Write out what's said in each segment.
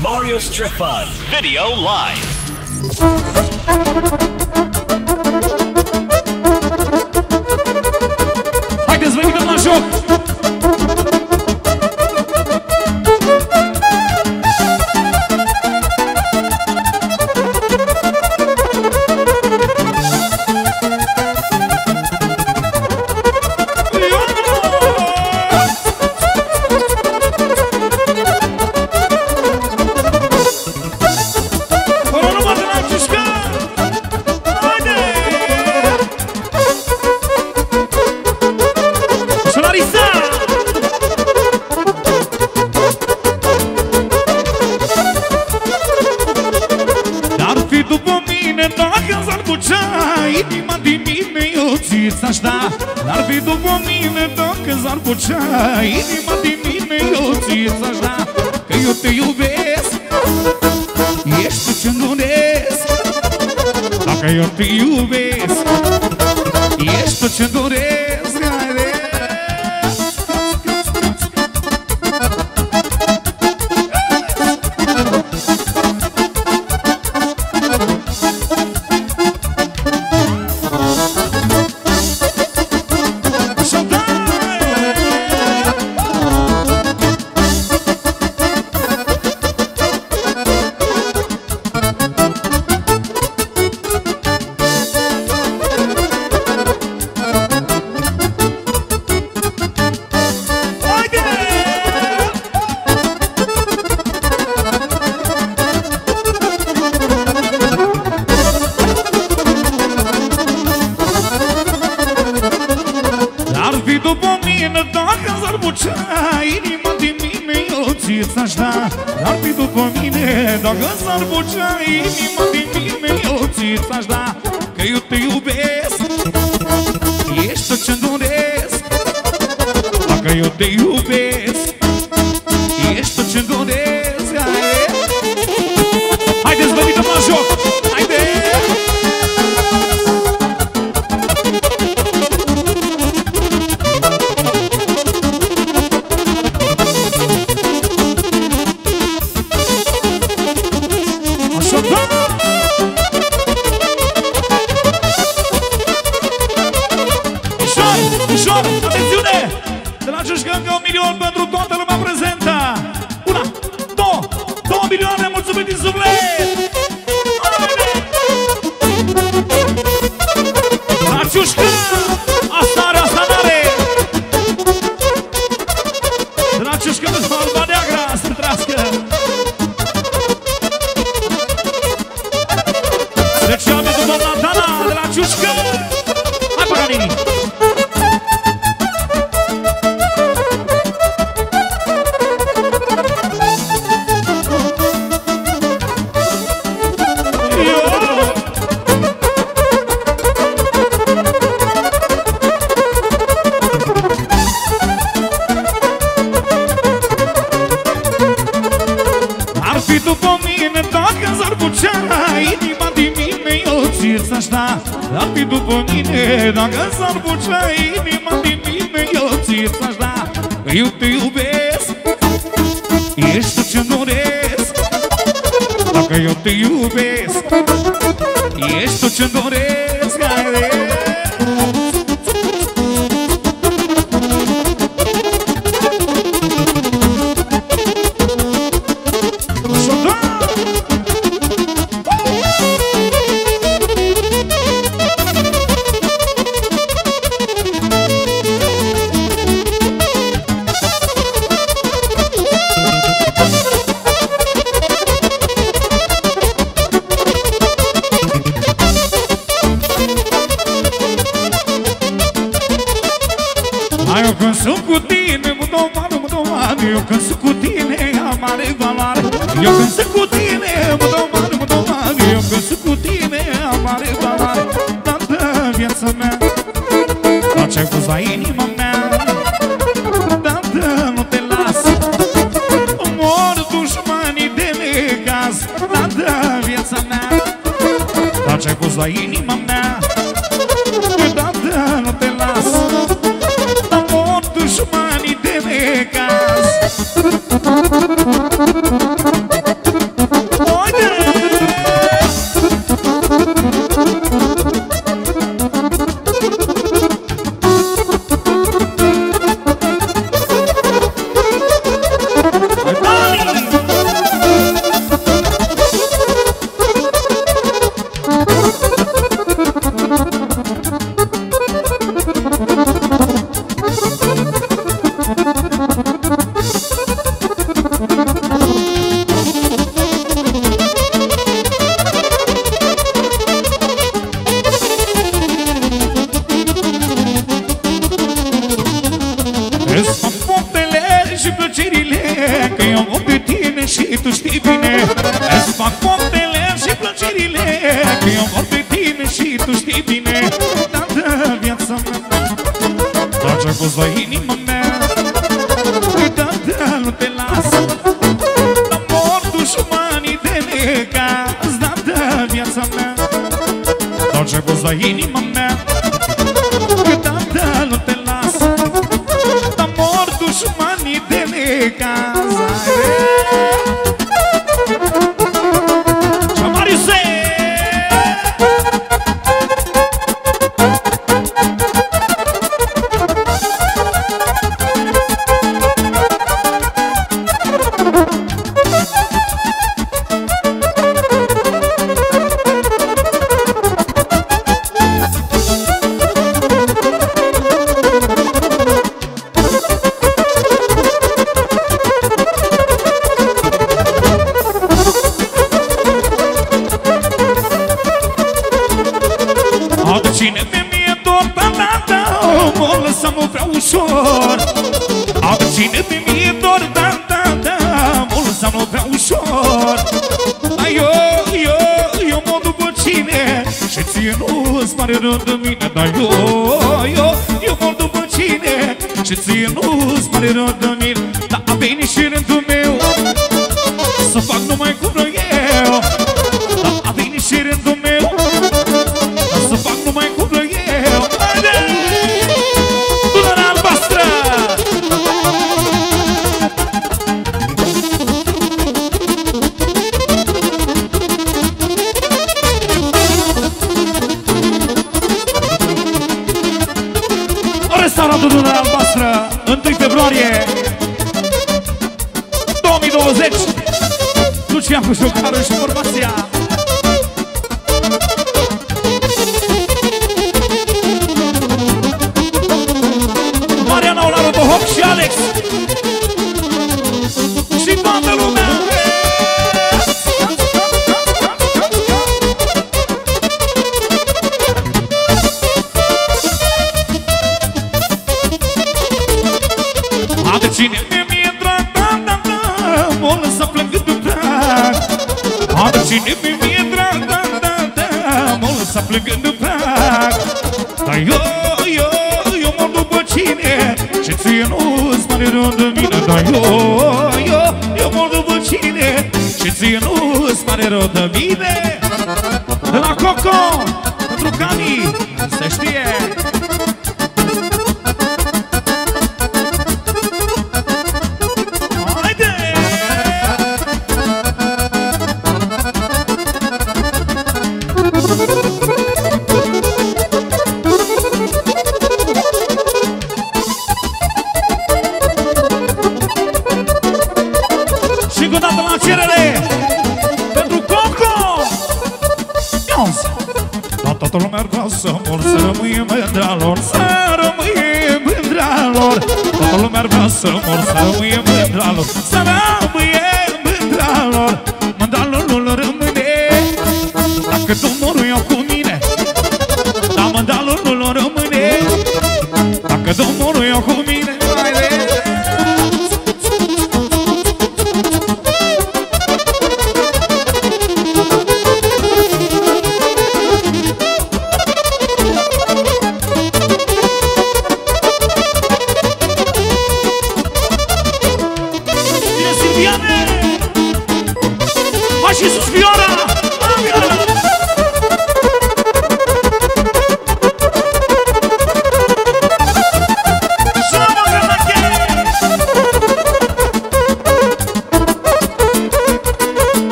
Marius Trifan, video live. Haideți, vă invităm la joc! N-ar fi după mine dacă s-ar putea inima din mine, eu ți-aș da. Că eu te iubesc, ești tu ce-mi doresc. Dacă eu te iubesc, ești tu ce-mi doresc. N-ar fi după mine dacă s-ar bucea inima din mine, eu ți-aș da. Că eu te iubesc, ești tot ce-mi doresc. Dacă eu te iubesc, ești tot ce-mi doresc. Haideți, vă uităm la joc! Ușor, atențiune! De la Ciuscangă 1.000.000 pentru toată lumea prezentă! 1, 2 milioane, mulțumim din suflet! La Ciuscangă! Asta are, asta n-are! De la Ciuscangă sau Alba Neagra să trească! Deci am venit doamna Dana de la Ciuscangă! Hai, Pagani! N-ar fi după mine dacă s-ar bucea inima din mine, eu ți-aș da. Că eu te iubesc, ești tot ce-mi doresc. Dacă eu te iubesc, ești tot ce-mi doresc. Eu când sunt cu tine, mă dau mare, eu când sunt cu tine am mare valoare. Eu când sunt cu tine, mă dau mare, eu când sunt cu tine am mare valoare. Toată viața mea, tot ce-ai pus la inima mea, toată nu te las. Omor dușmanii de necaz, toată viața mea, tot ce-ai pus la inima mea, toată nu te las. Dușmanii de necaz. fi bine, îți fac pompele și plăcerile, că eu mor pe tine și tu știi bine. Toată viața mea, tot ce-a fost la inima mea, toată nu te las. N-am mor dușmanii de necaz, toată viața mea, tot ce-a fost la inima mea, toată nu te las. N-am mor dușmanii de necaz.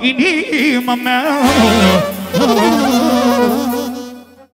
Inima mea.